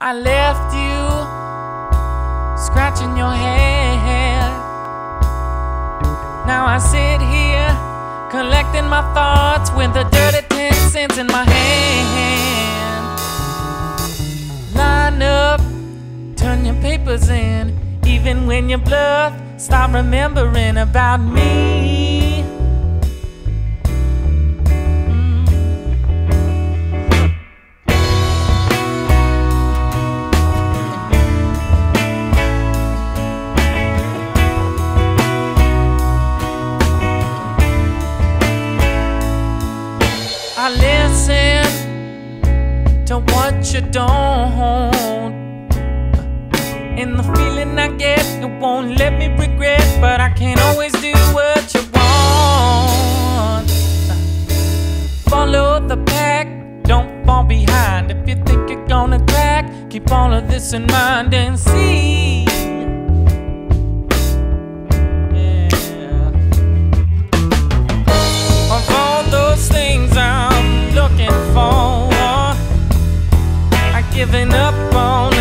I left you scratching your head. Now I sit here collecting my thoughts with the dirty 10 cents in my hand. Line up, turn your papers in. Even when you bluff, stop remembering about me. I listen to what you don't, and the feeling I get, it won't let me regret. But I can't always do what you want. Follow the pack, don't fall behind. If you think you're gonna crack, keep all of this in mind and see. Giving up on